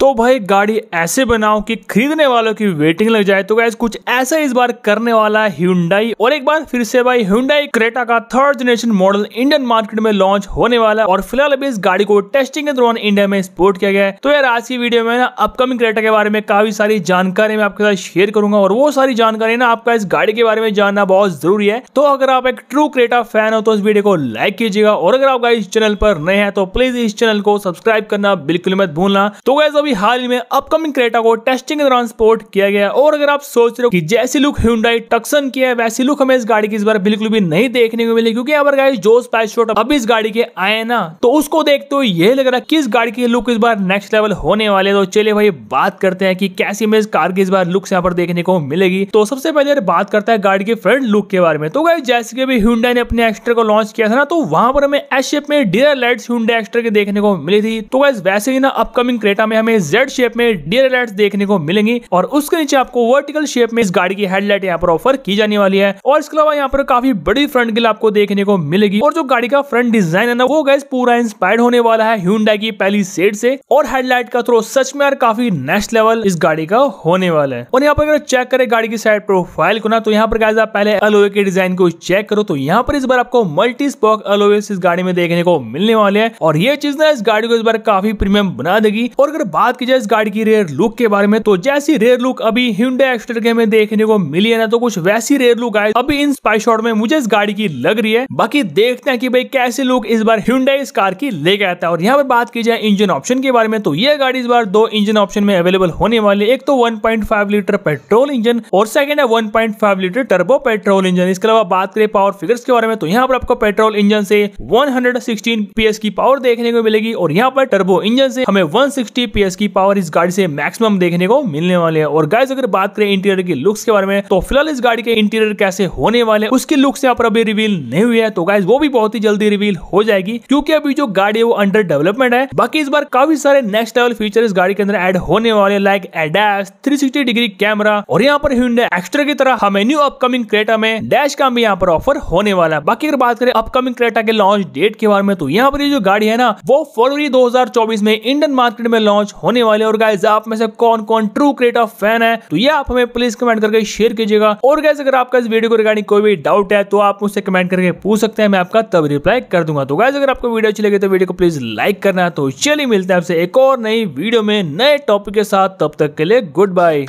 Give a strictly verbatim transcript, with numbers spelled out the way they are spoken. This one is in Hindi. तो भाई गाड़ी ऐसे बनाओ कि खरीदने वालों की वेटिंग लग जाए। तो गाइस कुछ ऐसा इस बार करने वाला है Hyundai। और एक बार फिर से भाई Hyundai Creta का third generation model Indian market में लॉन्च होने वाला है। और फिलहाल अभी इस गाड़ी को टेस्टिंग के दौरान इंडिया में एक्सपोर्ट किया गया है। तो यार आज की वीडियो में ना अपकमिंग Creta के बारे में काफी सारी जानकारी मैं आपके साथ शेयर करूंगा और वो सारी जानकारी ना आपका इस गाड़ी के बारे में जानना बहुत जरूरी है। तो अगर आप एक ट्रू Creta फैन हो तो इस वीडियो को लाइक कीजिएगा और अगर आप गाइस चैनल पर नए हैं तो प्लीज इस चैनल को सब्सक्राइब करना बिल्कुल मत भूलना। तो गाइस अभी हाल ही में अपकमिंग Creta को टेस्टिंग के दौरान एक्सपोर्ट किया गया और अगर आप सोच रहे हो कि जैसी लुक Hyundai Tucson की है वैसी लुक हमें इस गाड़ी की इस बार बिल्कुल भी नहीं देखने को मिली, क्योंकि अगर गाइस जो स्पैश शॉट अभी इस गाड़ी के आए ना तो उसको देखते हुए यह लग रहा है कि इस गाड़ी की लुक इस बार नेक्स्ट लेवल होने वाले। तो चलिए भाई बात करते हैं कि कैसी इमेज कार की इस बार लुक्स यहाँ पर देखने को मिलेगी। तो सबसे पहले बात करता है गाड़ी के फ्रंट लुक के बारे में। तो गाइस जैसे कि अभी Hyundai ने अपने Exter को लॉन्च किया था ना तो वहां पर हमें एस शेप में डियर लाइट्स Hyundai Exter के देखने को मिली थी। तो गाइस वैसे ही ना अपकमिंग Creta में हमें जेड शेप में डियर लाइट्स देखने को मिलेंगी और उसके नीचे आपको वर्टिकल शेप में इस गाड़ी की हेडलाइट यहाँ पर ऑफर की जाने वाली है। और इसके अलावा यहाँ पर काफी बड़ी फ्रंट ग्रिल आपको देखने को मिलेगी और जो गाड़ी का फ्रंट डिजाइन है ना वो गाइस पूरा इंस्पायर्ड होने वाला है Hyundai की Palisade से। और हेडलाइट का थ्रो सच में यार काफी नेक्स्ट लेवल इस गाड़ी का होने वाला है। और यहाँ पर अगर चेक करें गाड़ी की साइड प्रोफाइल को ना तो यहाँ पर गाइस आप पहले अलॉय के डिजाइन को चेक करो तो यहाँ पर इस बार आपको मल्टी स्पोक अलॉय इस गाड़ी में देखने को मिलने वाले हैं और ये चीज ना इस गाड़ी को इस बार काफी प्रीमियम बना देगी। और अगर बात की जाए इस गाड़ी की रेयर लुक के बारे में तो जैसी रेयर लुक अभी Hyundai Exter के में देखने को मिली है ना तो कुछ वैसी रेयर लुक गाइस अभी इन स्पाई शॉट में मुझे इस गाड़ी की लग रही है। बाकी देखते हैं कि भाई कैसी लुक इस बार Hyundai इस कार की लेके आता है। और यहाँ पर बात की जाए इंजन ऑप्शन के बारे में तो यह गाड़ी इस बार दो इंजन ऑप्शन में अवेलेबल होने वाली है। एक तो one point five litre petrol engine और सेकंड है one point five litre turbo petrol engine. इसके अलावा बात करें पावर फिगर्स के बारे में तो यहाँ पर आपको पेट्रोल इंजन से वन सिक्सटीन पीएस की पावर देखने को मिलेगी और यहाँ पर टर्बो इंजन से हमें वन सिक्सटी पीएस की पावर इस गाड़ी से मैक्सिमम देखने को मिलने वाली है। और गाइस अगर बात करें इंटीरियर के लुक्स के बारे में तो फिलहाल इस गाड़ी के इंटीरियर कैसे होने वाले उसकी लुक्स यहाँ पर अभी रिवील नहीं हुई है। तो गाइस वो भी बहुत ही जल्दी रिवील हो जाएगी क्योंकि अभी जो गाड़ी है वो अंडर डेवलपमेंट है। बाकी इस बार काफी सारे नेक्स्ट लेवल फीचर इस गाड़ी के अंदर ऐड होने वाले like ADAS three sixty degree camera और यहाँ पर Hyundai Exter की तरह हमें न्यू अपकमिंग Creta में डैश का भी यहाँ पर ऑफर होने वाला है। बाकी अगर बात करें अपकमिंग Creta के लॉन्च डेट के बारे में तो यहाँ पर जो गाड़ी है ना वो फरवरी दो हज़ार चौबीस में इंडियन मार्केट में लॉन्च होने वाली है। और गाइस आप में से कौन कौन ट्रू Creta फैन है तो ये आप हमें प्लीज कमेंट करके शेयर कीजिएगा। और गाइस अगर आपका इस वीडियो को रिगार्डिंग कोई भी डाउट है तो आप मुझसे कमेंट करके पूछ सकते हैं, मैं आपका तब रिप्लाई कर दूंगा। तो गाइस अगर आपको वीडियो अच्छी लगे तो वीडियो को प्लीज लाइक करना। तो चलिए मिलते हैं आपसे एक और नई वीडियो में नए टॉपिक के साथ, तब तक के लिए गुड बाय।